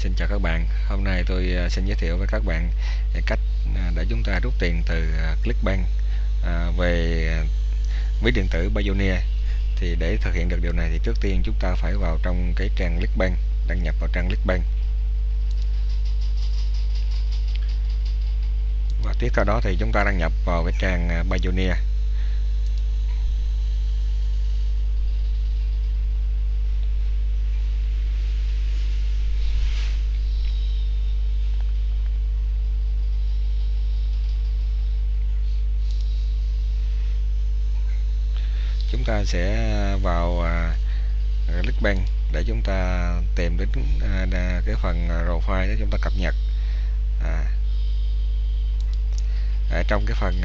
Xin chào các bạn, hôm nay tôi xin giới thiệu với các bạn cách để chúng ta rút tiền từ Clickbank về ví điện tử Payoneer. Thì để thực hiện được điều này thì trước tiên chúng ta phải vào trong cái trang Clickbank, đăng nhập vào trang Clickbank, và tiếp theo đó thì chúng ta đăng nhập vào cái trang Payoneer. Chúng ta sẽ vào Clickbank để chúng ta tìm đến cái phần profile để chúng ta cập nhật. Trong cái phần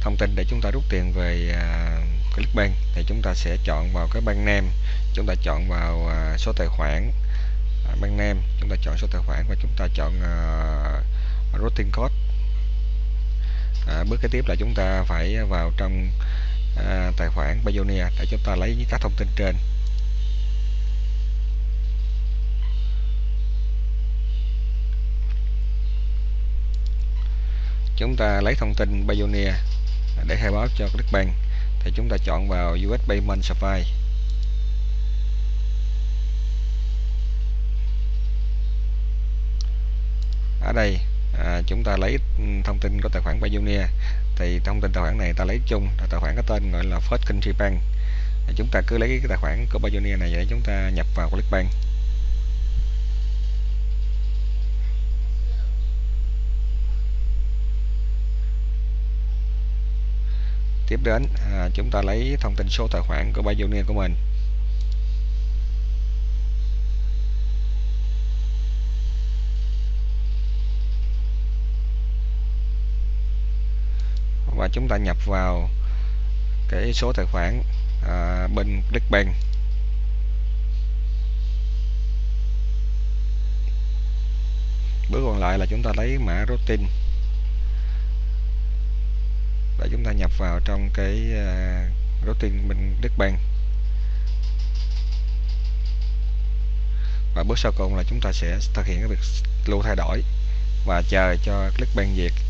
thông tin để chúng ta rút tiền về Clickbank thì chúng ta sẽ chọn vào cái bank name, chúng ta chọn vào số tài khoản, bank name, chúng ta chọn số tài khoản và chúng ta chọn routing code. Bước kế tiếp là chúng ta phải vào trong tài khoản Payoneer để chúng ta lấy các thông tin trên. Chúng ta lấy thông tin Payoneer để khai báo cho Clickbank thì chúng ta chọn vào US Payment Supply. Ở đây chúng ta lấy thông tin của tài khoản Payoneer thì thông tin tài khoản này ta lấy chung là tài khoản có tên gọi là First Country Bank. Chúng ta cứ lấy cái tài khoản của Payoneer này để chúng ta nhập vào Clickbank. Tiếp đến chúng ta lấy thông tin số tài khoản của Payoneer của mình. Và chúng ta nhập vào cái số tài khoản bên Clickbank. Bước còn lại là chúng ta lấy mã routing để chúng ta nhập vào trong cái routing bên Clickbank. Và bước sau cùng là chúng ta sẽ thực hiện cái việc lưu thay đổi và chờ cho Clickbank duyệt.